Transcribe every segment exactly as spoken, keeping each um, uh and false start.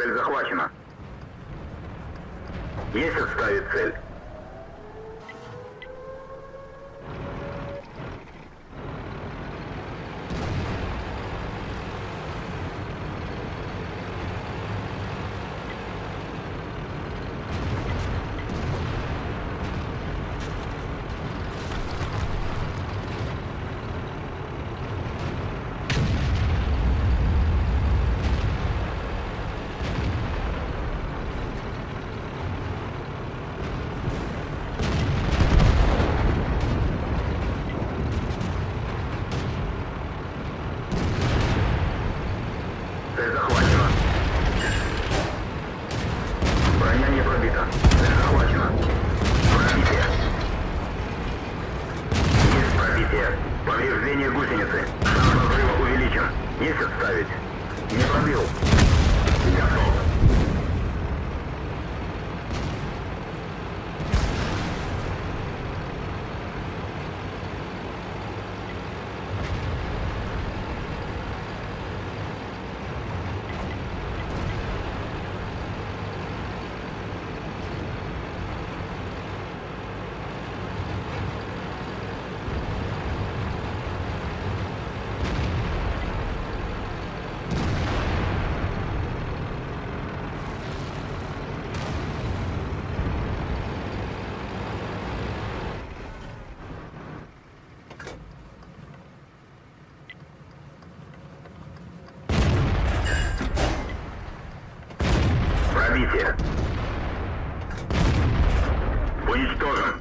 Цель захвачена. Есть отставить цель. Уничтожен.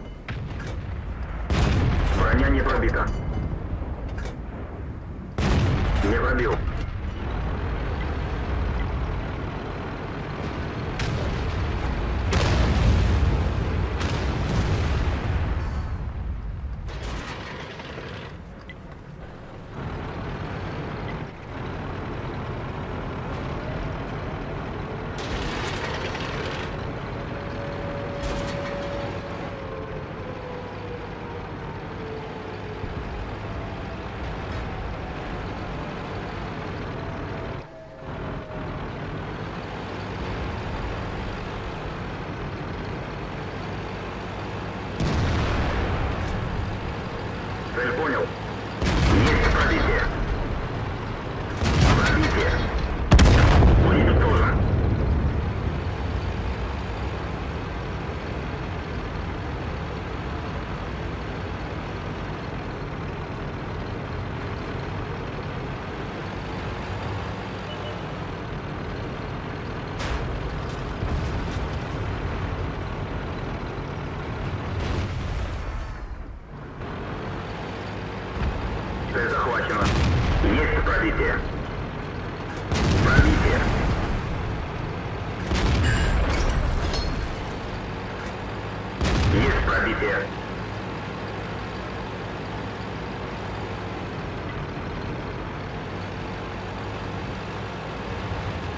Броня не пробита. Не пробил.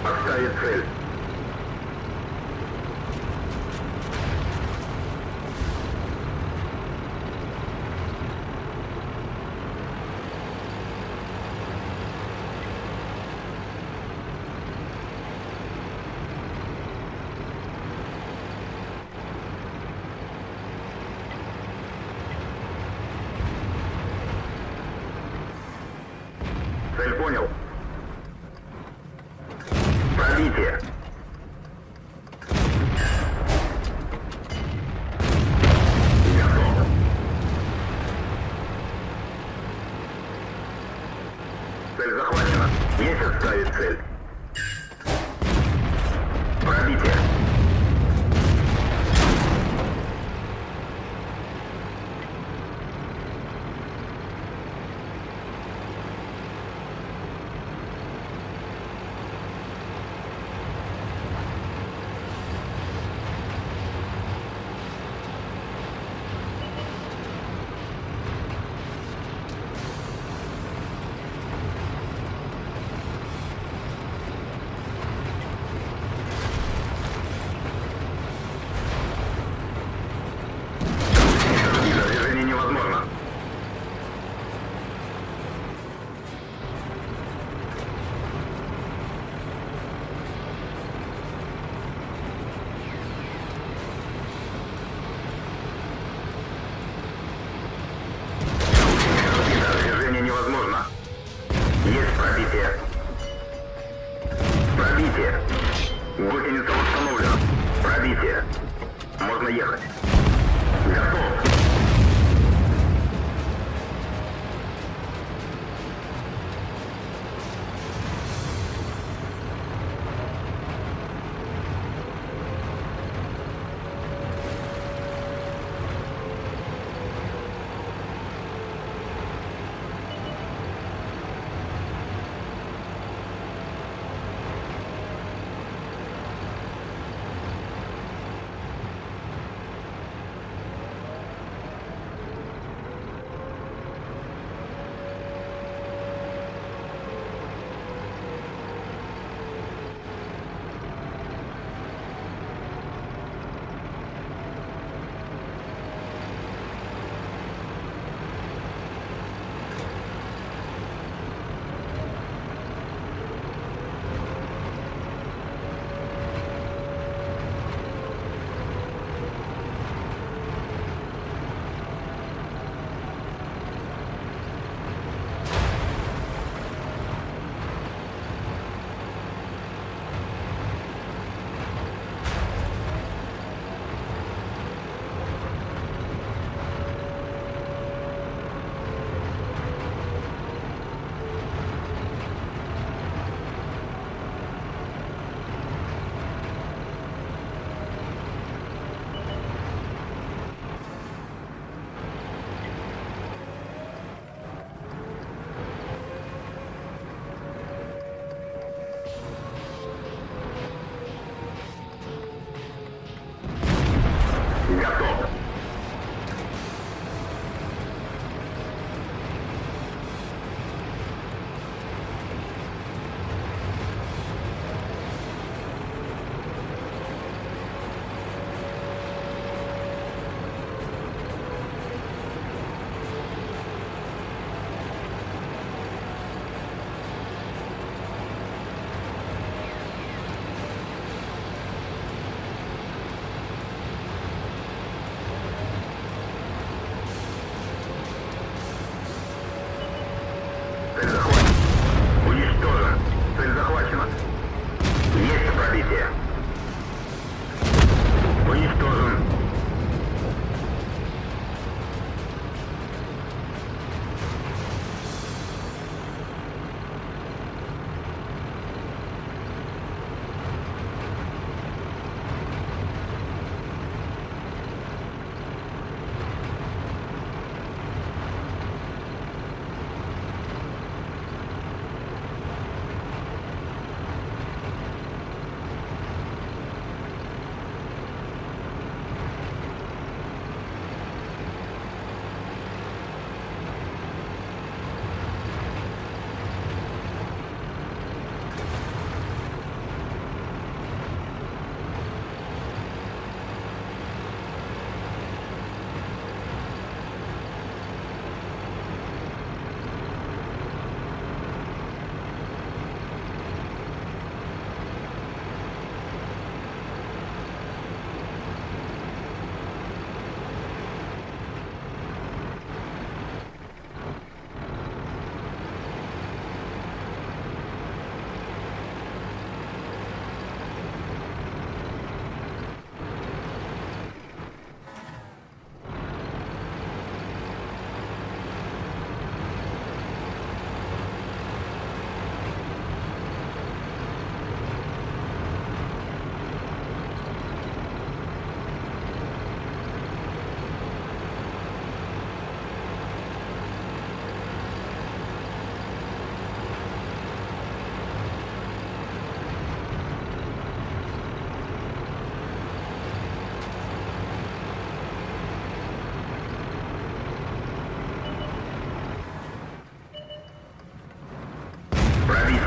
Отставить цель. Цель понял. Цель захвачена. Есть отставить цель. Пробитие. Пробитие. Гусеница установлена. Пробитие. Можно ехать. Готов.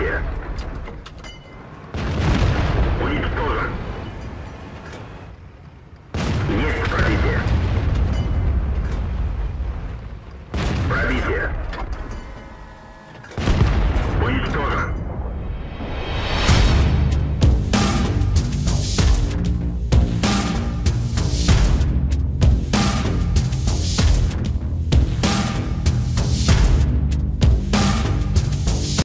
Yeah.